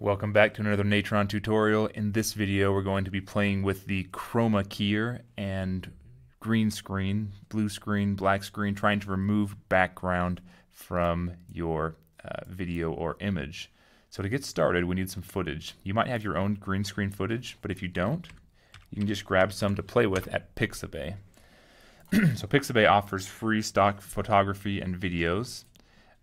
Welcome back to another Natron tutorial. In this video we're going to be playing with the Chromokeyer and green screen, blue screen, black screen, trying to remove background from your video or image. So to get started we need some footage. You might have your own green screen footage, but if you don't, you can just grab some to play with at Pixabay. So Pixabay offers free stock photography and videos.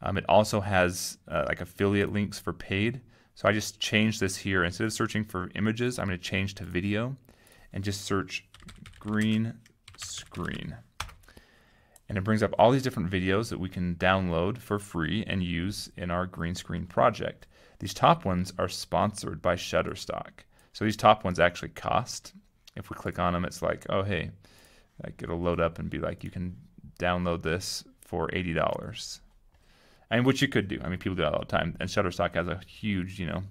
It also has like affiliate links for paid. So I just changed this here. Instead of searching for images, I'm going to change to video and just search green screen. And it brings up all these different videos that we can download for free and use in our green screen project. These top ones are sponsored by Shutterstock. So these top ones actually cost. If we click on them, it's like, oh hey, like it'll load up and be like, you can download this for $80. And which you could do. I mean, people do that all the time. And Shutterstock has a huge, you know,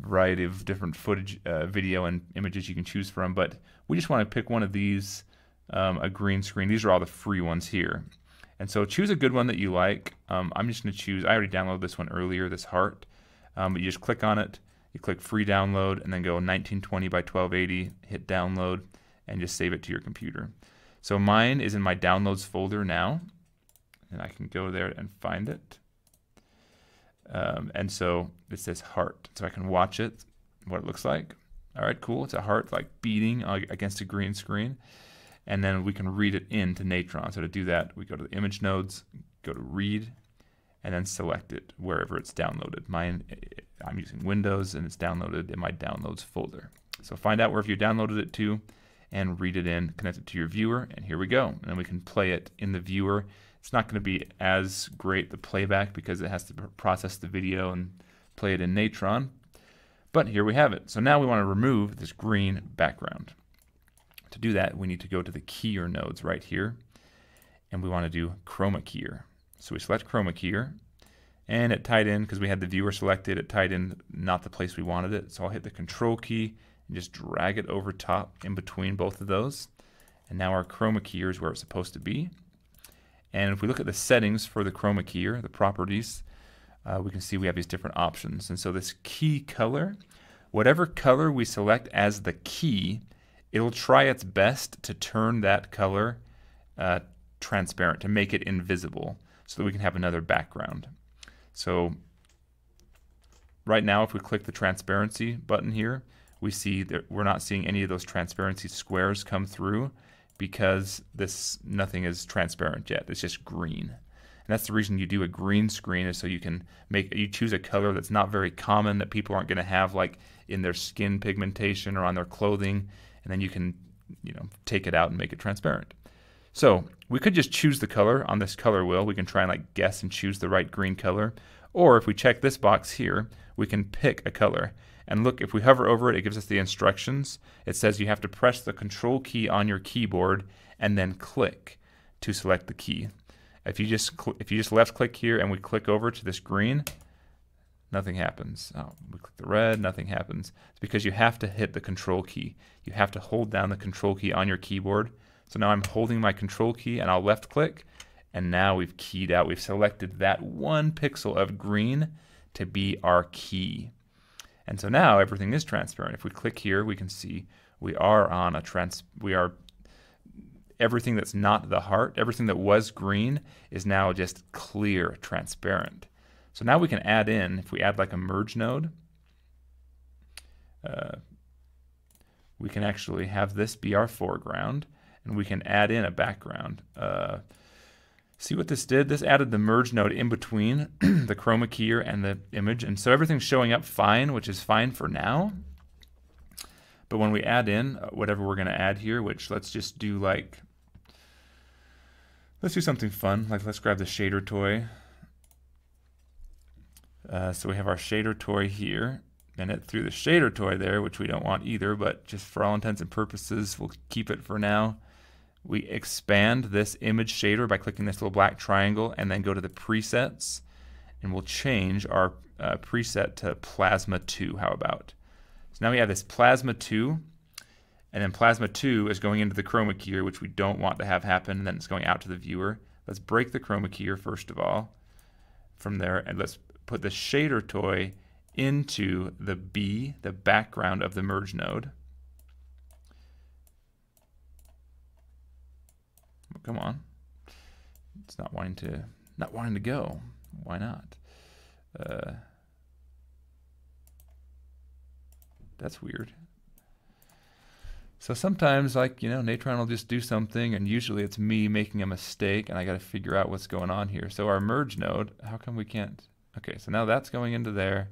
variety of different footage, video and images you can choose from. But we just want to pick one of these, a green screen. These are all the free ones here. And so choose a good one that you like. I'm just going to choose, I already downloaded this one earlier, this heart. But you just click on it. You click free download and then go 1920 by 1280, hit download, and just save it to your computer. So mine is in my downloads folder now. And I can go there and find it. And so it says heart. So I can watch it, what it looks like. All right, cool. It's a heart like beating against a green screen. And then we can read it into Natron. So to do that, we go to the image nodes, go to read, and then select it wherever it's downloaded. Mine, I'm using Windows, and it's downloaded in my downloads folder. So find out wherever you downloaded it to and read it in, connect it to your viewer, and here we go. And then we can play it in the viewer. It's not going to be as great the playback because it has to process the video and play it in Natron, but here we have it. So now we want to remove this green background. To do that we need to go to the keyer nodes right here, and we want to do Chromokeyer. So we select Chromokeyer, and it tied in because we had the viewer selected, it tied in not the place we wanted it. So I'll hit the control key and just drag it over top in between both of those, and now our Chromokeyer is where it's supposed to be. And if we look at the settings for the Chromokeyer, the properties, we can see we have these different options. And so this key color, whatever color we select as the key, it'll try its best to turn that color transparent, to make it invisible so that we can have another background. So right now if we click the transparency button here, we see that we're not seeing any of those transparency squares come through, because this nothing is transparent yet. It's just green. And that's the reason you do a green screen, is so you can choose a color that's not very common, that people aren't going to have like in their skin pigmentation or on their clothing, and then you can, you know, take it out and make it transparent. So we could just choose the color on this color wheel. We can try and like guess and choose the right green color, or if we check this box here, we can pick a color. And look, if we hover over it, it gives us the instructions. It says you have to press the control key on your keyboard and then click to select the key. If you just left click here and we click over to this green, nothing happens. Oh, we click the red, nothing happens. It's because you have to hit the control key. You have to hold down the control key on your keyboard. So now I'm holding my control key and I'll left click, and now we've keyed out. We've selected that one pixel of green to be our key. And so now everything is transparent. If we click here, we can see we are on a everything that's not the heart, everything that was green is now just clear, transparent. So now we can add in, if we add like a merge node, we can actually have this be our foreground, and we can add in a background. See what this did? This added the merge node in between the Chromokeyer and the image, and so everything's showing up fine, which is fine for now. But when we add in whatever we're going to add here, which let's just do like, let's do something fun. Like let's grab the shader toy. So we have our shader toy here, and it threw the shader toy there, which we don't want either, but just for all intents and purposes, we'll keep it for now. We expand this image shader by clicking this little black triangle and then go to the presets, and we'll change our preset to Plasma 2, how about? So now we have this Plasma 2, and then Plasma 2 is going into the Chromokeyer, which we don't want to have happen, and then it's going out to the viewer. Let's break the Chromokeyer first of all from there, and let's put the shader toy into the B, the background of the merge node. Come on. It's not wanting to go. Why not? That's weird. So sometimes, like, you know, Natron will just do something, and usually it's me making a mistake, and I got to figure out what's going on here. So our merge node, how come we can't? Okay, so now that's going into there,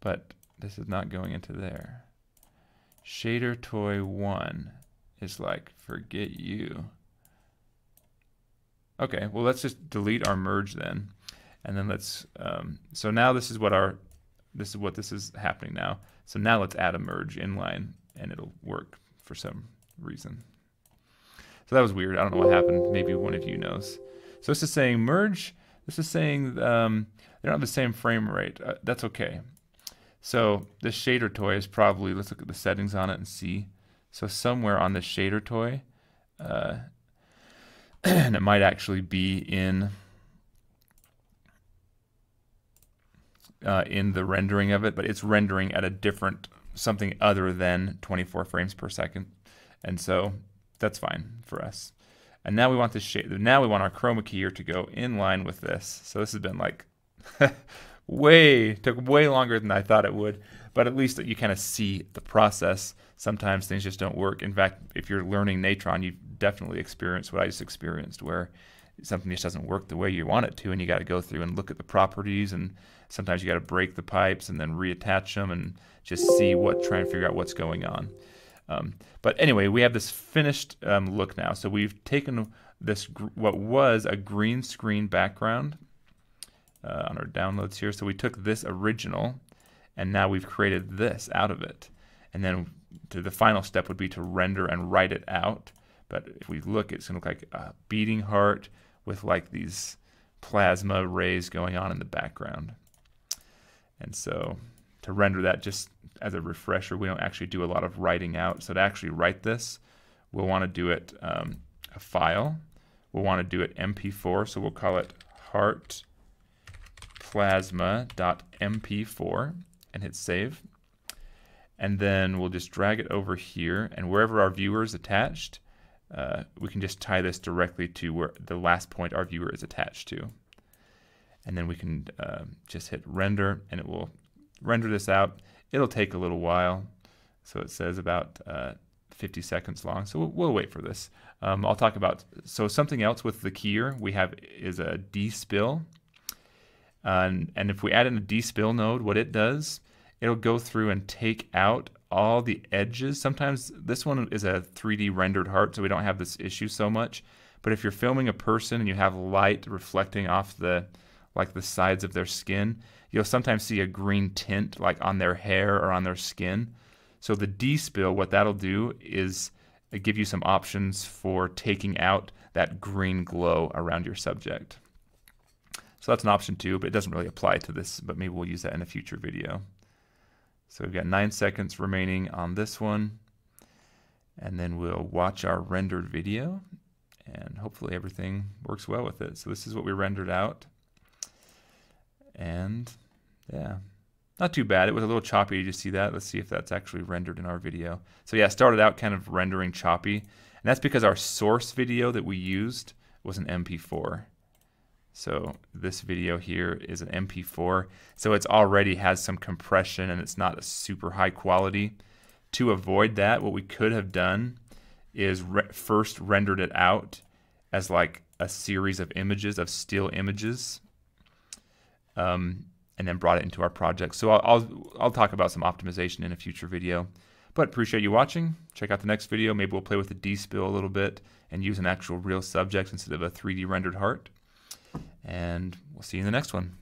but this is not going into there. Shader toy 1 is like, forget you. Okay, well, let's just delete our merge then, and then let's. So now this is what our, this is what this is happening now. So now let's add a merge inline, and it'll work for some reason. So that was weird. I don't know what happened. Maybe one of you knows. So this is saying merge. This is saying they don't have the same frame rate. That's okay. So this shader toy is probably, let's look at the settings on it and see. So somewhere on the shader toy, and it might actually be in the rendering of it, but it's rendering at a different, something other than 24 frames per second, and so that's fine for us. And now we want this shader. Now we want our Chromokeyer to go in line with this. So this has been like took way longer than I thought it would, but at least you kind of see the process. Sometimes things just don't work. In fact, if you're learning Natron, you've definitely experienced what I just experienced, where something just doesn't work the way you want it to, and you got to go through and look at the properties, and sometimes you got to break the pipes and then reattach them and just see what, try and figure out what's going on. But anyway, we have this finished look now. So we've taken this, what was a green screen background on our downloads here. So we took this original, and now we've created this out of it. And then the final step would be to render and write it out. But if we look, it's going to look like a beating heart with like these plasma rays going on in the background. And so to render that, just as a refresher, we don't actually do a lot of writing out. So to actually write this, we'll want to do it a file. We'll want to do it MP4. So we'll call it heart plasma.mp4 and hit save. And then we'll just drag it over here. And wherever our viewer is attached, we can just tie this directly to where the last point our viewer is attached to. And then we can just hit render, and it will render this out. It'll take a little while. So it says about 50 seconds long. So we'll wait for this. I'll talk about, so something else with the keyer we have is a despill. And if we add in a despill node, what it does, it'll go through and take out all the edges. Sometimes this one is a 3D rendered heart, so we don't have this issue so much. But if you're filming a person and you have light reflecting off the, like, the sides of their skin, you'll sometimes see a green tint like on their hair or on their skin. So the despill, what that'll do is give you some options for taking out that green glow around your subject. So that's an option too, but it doesn't really apply to this, but maybe we'll use that in a future video. So we've got 9 seconds remaining on this one, and then we'll watch our rendered video, and hopefully everything works well with it. So this is what we rendered out, and yeah, not too bad. It was a little choppy. Did you see that? Let's see if that's actually rendered in our video. So yeah, it started out kind of rendering choppy, and that's because our source video that we used was an MP4. So this video here is an MP4, so it's already has some compression, and it's not a super high quality. To avoid that, what we could have done is first rendered it out as like a series of images, of still images, and then brought it into our project. So I'll talk about some optimization in a future video. But appreciate you watching. Check out the next video. Maybe we'll play with the despill a little bit and use an actual real subject instead of a 3D rendered heart. And we'll see you in the next one.